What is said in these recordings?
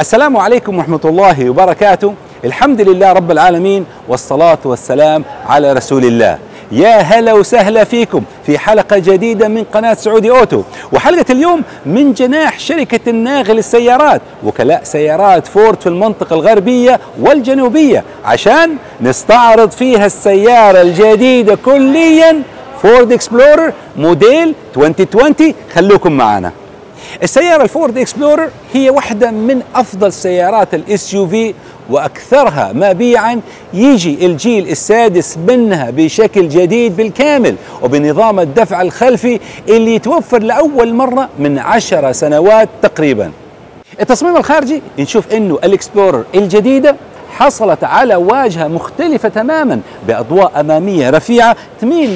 السلام عليكم ورحمة الله وبركاته. الحمد لله رب العالمين والصلاة والسلام على رسول الله. يا هلا وسهلا فيكم في حلقة جديدة من قناة سعودي أوتو، وحلقة اليوم من جناح شركة الناغي للسيارات، وكلاء سيارات فورد في المنطقة الغربية والجنوبية، عشان نستعرض فيها السيارة الجديدة كليا فورد إكسبلورر موديل 2020. خلوكم معنا. السيارة الفورد إكسبلورر هي واحدة من أفضل سيارات الاس يو في وأكثرها مبيعا، يجي الجيل السادس منها بشكل جديد بالكامل وبنظام الدفع الخلفي اللي يتوفر لأول مرة من 10 سنوات تقريبا. التصميم الخارجي نشوف أنه الإكسبلورر الجديدة حصلت على واجهة مختلفة تماما بأضواء أمامية رفيعة تميل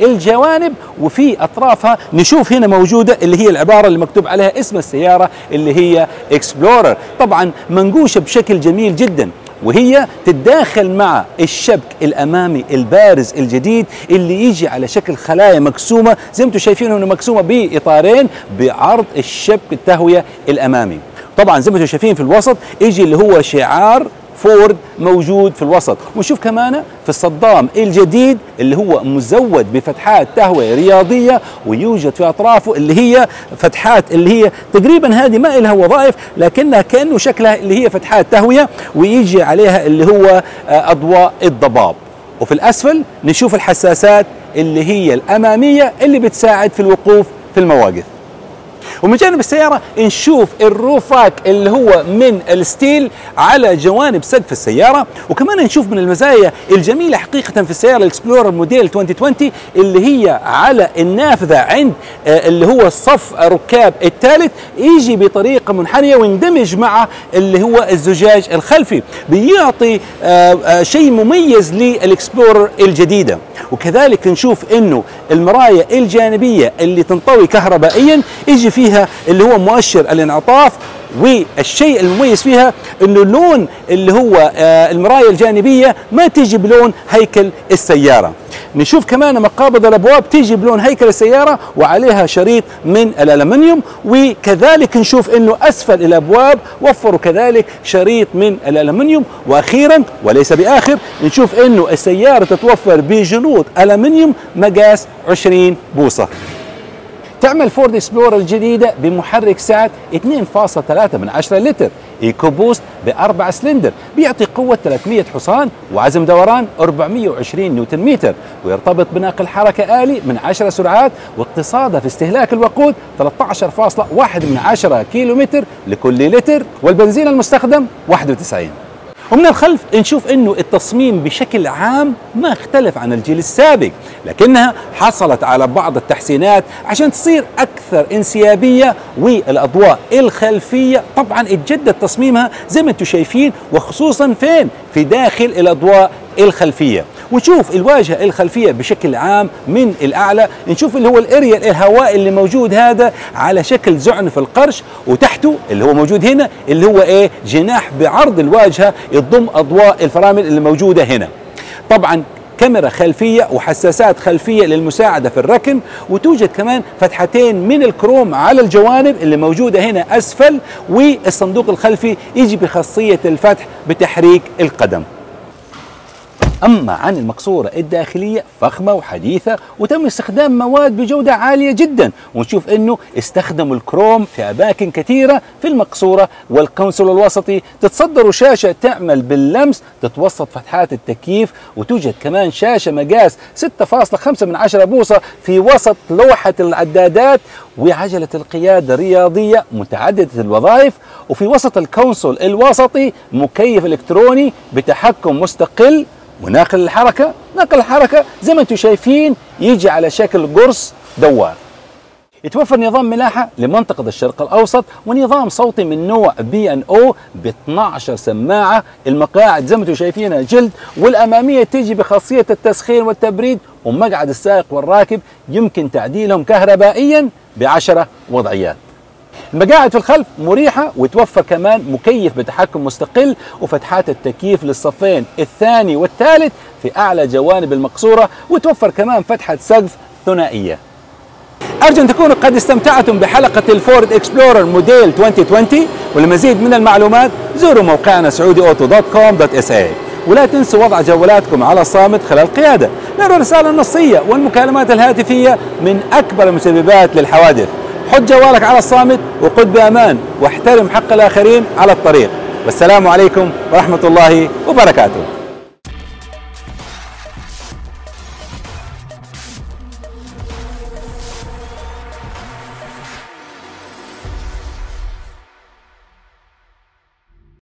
للجوانب، وفي أطرافها نشوف هنا موجودة اللي هي العبارة اللي مكتوب عليها اسم السيارة اللي هي إكسبلورر، طبعا منقوشة بشكل جميل جدا، وهي تتداخل مع الشبك الأمامي البارز الجديد اللي يجي على شكل خلايا مقسومة زي ما انتم شايفين هنا، مقسومة بإطارين بعرض الشبك التهوية الأمامي. طبعا زي ما انتم شايفين في الوسط يجي اللي هو شعار فورد موجود في الوسط، ونشوف كمان في الصدام الجديد اللي هو مزود بفتحات تهوية رياضية، ويوجد في أطرافه اللي هي فتحات اللي هي تقريبا هذه ما لها وظائف لكنها كأنه شكلها اللي هي فتحات تهوية، ويجي عليها اللي هو أضواء الضباب. وفي الأسفل نشوف الحساسات اللي هي الأمامية اللي بتساعد في الوقوف في المواقف. ومن جانب السيارة نشوف الروفاك اللي هو من الستيل على جوانب سقف السيارة، وكمان نشوف من المزايا الجميلة حقيقة في السيارة الإكسبلورر موديل 2020 اللي هي على النافذة عند اللي هو صف ركاب الثالث، يجي بطريقة منحنية ويندمج مع اللي هو الزجاج الخلفي، بيعطي شيء مميز للإكسبلورر الجديدة. وكذلك نشوف انه المرايا الجانبية اللي تنطوي كهربائيا يجي فيها اللي هو مؤشر الانعطاف، والشيء المميز فيها انه اللون اللي هو المرايا الجانبية ما تيجي بلون هيكل السيارة. نشوف كمان مقابض الابواب تيجي بلون هيكل السيارة وعليها شريط من الالمنيوم، وكذلك نشوف انه اسفل الابواب وفروا كذلك شريط من الالمنيوم. واخيرا وليس باخر نشوف انه السيارة تتوفر بجنود الالمنيوم مقاس 20 بوصة. تعمل فورد إكسبلورر الجديدة بمحرك سعة 2.3 لتر إيكوبوست ب4 سلندر، بيعطي قوة 300 حصان وعزم دوران 420 نيوتن متر، ويرتبط بناقل حركة آلي من 10 سرعات، واقتصاده في استهلاك الوقود 13.1 كيلومتر لكل لتر، والبنزين المستخدم 91. ومن الخلف نشوف انه التصميم بشكل عام ما اختلف عن الجيل السابق، لكنها حصلت على بعض التحسينات عشان تصير اكثر انسيابيه، والاضواء الخلفيه طبعا اتجدد تصميمها زي ما انتم شايفين، وخصوصا فين؟ في داخل الاضواء الخلفيه. ونشوف الواجهه الخلفيه بشكل عام من الاعلى نشوف اللي هو الاريال الهواء اللي موجود هذا على شكل زعنف القرش، وتحته اللي هو موجود هنا اللي هو ايه؟ جناح بعرض الواجهه يضم اضواء الفرامل اللي موجوده هنا. طبعا كاميرا خلفيه وحساسات خلفيه للمساعده في الركن، وتوجد كمان فتحتين من الكروم على الجوانب اللي موجوده هنا اسفل، والصندوق الخلفي يجي بخاصيه الفتح بتحريك القدم. أما عن المقصورة الداخلية فخمة وحديثة، وتم استخدام مواد بجودة عالية جدا، ونشوف أنه استخدموا الكروم في أماكن كثيرة في المقصورة والقنصل الوسطي. تتصدر شاشة تعمل باللمس، تتوسط فتحات التكييف، وتوجد كمان شاشة مقاس 6.5 بوصة في وسط لوحة العدادات، وعجلة القيادة الرياضية متعددة الوظائف، وفي وسط القنصل الوسطي مكيف إلكتروني بتحكم مستقل. وناقل الحركة، ناقل الحركة زي ما انتم شايفين يجي على شكل قرص دوار. يتوفر نظام ملاحة لمنطقة الشرق الأوسط، ونظام صوتي من نوع بي إن أو ب 12 سماعة. المقاعد زي ما انتم شايفينها جلد، والأمامية تيجي بخاصية التسخين والتبريد، ومقعد السائق والراكب يمكن تعديلهم كهربائيا ب10 وضعيات. المقاعد في الخلف مريحة، وتوفر كمان مكيف بتحكم مستقل، وفتحات التكييف للصفين الثاني والثالث في أعلى جوانب المقصورة، وتوفر كمان فتحة سقف ثنائية. أرجو أن تكونوا قد استمتعتم بحلقة الفورد إكسبلورر موديل 2020، ولمزيد من المعلومات زوروا موقعنا saudioauto.com.sa، ولا تنسوا وضع جوالاتكم على الصامت خلال القيادة، لأن الرسالة النصية والمكالمات الهاتفية من أكبر المسببات للحوادث. حط جوالك على الصامت وقد بأمان، واحترم حق الآخرين على الطريق. والسلام عليكم ورحمة الله وبركاته.